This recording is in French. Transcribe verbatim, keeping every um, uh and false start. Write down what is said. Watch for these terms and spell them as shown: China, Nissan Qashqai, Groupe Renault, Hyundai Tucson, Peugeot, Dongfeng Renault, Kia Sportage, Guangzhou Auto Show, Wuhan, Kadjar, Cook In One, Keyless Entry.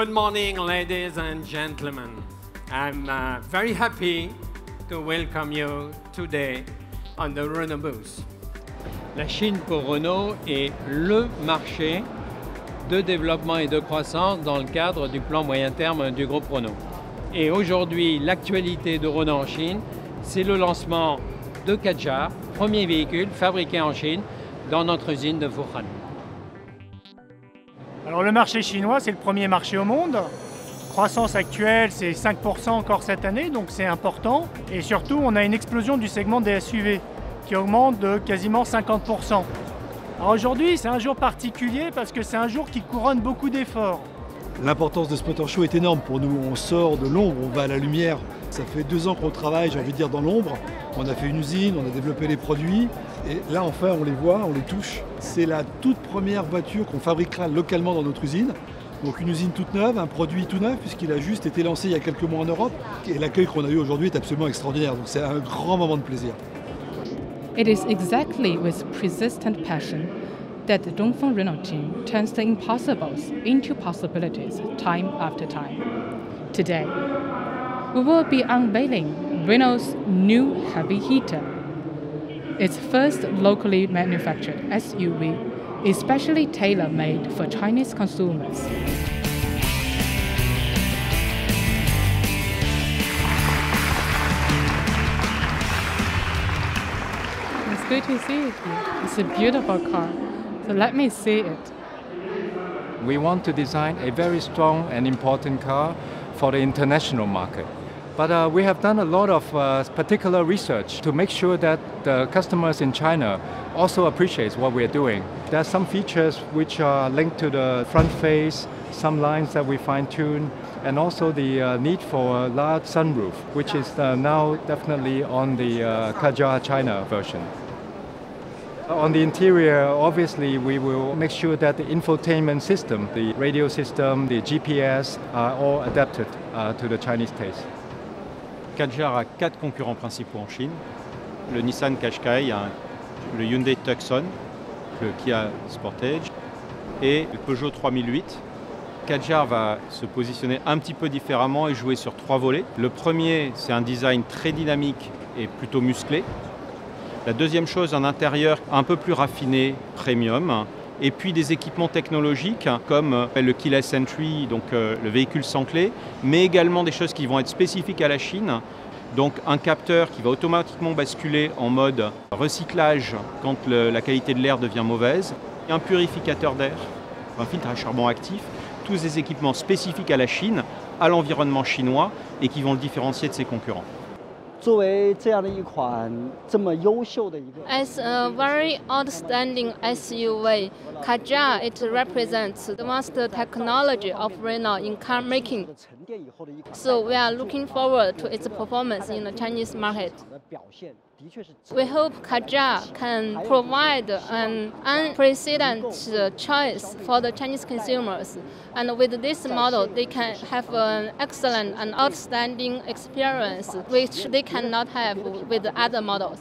Good morning, ladies and gentlemen. I'm uh, very happy to welcome you today on the Renault booth. La Chine pour Renault est le marché de développement et de croissance dans le cadre du plan moyen terme du groupe Renault. Et aujourd'hui, l'actualité de Renault en Chine, c'est le lancement de Kadjar, premier véhicule fabriqué en Chine dans notre usine de Wuhan. Alors le marché chinois, c'est le premier marché au monde. Croissance actuelle, c'est cinq pour cent encore cette année, donc c'est important. Et surtout, on a une explosion du segment des S U V qui augmente de quasiment cinquante pour cent. Alors aujourd'hui, c'est un jour particulier parce que c'est un jour qui couronne beaucoup d'efforts. L'importance de ce Motorshow est énorme pour nous. On sort de l'ombre, on va à la lumière. Ça fait deux ans qu'on travaille, j'ai envie de dire, dans l'ombre. On a fait une usine, on a développé les produits. Et là, enfin, on les voit, on les touche. C'est la toute première voiture qu'on fabriquera localement dans notre usine. Donc une usine toute neuve, un produit tout neuf, puisqu'il a juste été lancé il y a quelques mois en Europe. Et l'accueil qu'on a eu aujourd'hui est absolument extraordinaire. Donc c'est un grand moment de plaisir. It is exactly with persistent passion that the Dongfeng Renault team turns the impossibles into possibilities time after time. Today, we will be unveiling Renault's new heavy heater. Its first locally manufactured S U V, especially tailor-made for Chinese consumers. It's good to see it here. It's a beautiful car, so let me see it. We want to design a very strong and important car for the international market. But uh, we have done a lot of uh, particular research to make sure that the customers in China also appreciate what we're doing. There are some features which are linked to the front face, some lines that we fine-tune, and also the uh, need for a large sunroof, which is uh, now definitely on the uh, Kadjar China version. On the interior, obviously, we will make sure that the infotainment system, the radio system, the G P S are all adapted uh, to the Chinese taste. Kadjar a quatre concurrents principaux en Chine, le Nissan Qashqai, le Hyundai Tucson, le Kia Sportage et le Peugeot trois mille huit. Kadjar va se positionner un petit peu différemment et jouer sur trois volets. Le premier, c'est un design très dynamique et plutôt musclé. La deuxième chose, un intérieur un peu plus raffiné, premium. Et puis des équipements technologiques comme le Keyless Entry, donc le véhicule sans clé, mais également des choses qui vont être spécifiques à la Chine. Donc un capteur qui va automatiquement basculer en mode recyclage quand le, la qualité de l'air devient mauvaise, un purificateur d'air, un filtre à charbon actif, tous des équipements spécifiques à la Chine, à l'environnement chinois et qui vont le différencier de ses concurrents. As a very outstanding S U V, Kadjar, it represents the most technology of Renault in car making. So we are looking forward to its performance in the Chinese market. We hope Kadjar can provide an unprecedented choice for the Chinese consumers, and with this model, they can have an excellent and outstanding experience which they cannot have with other models.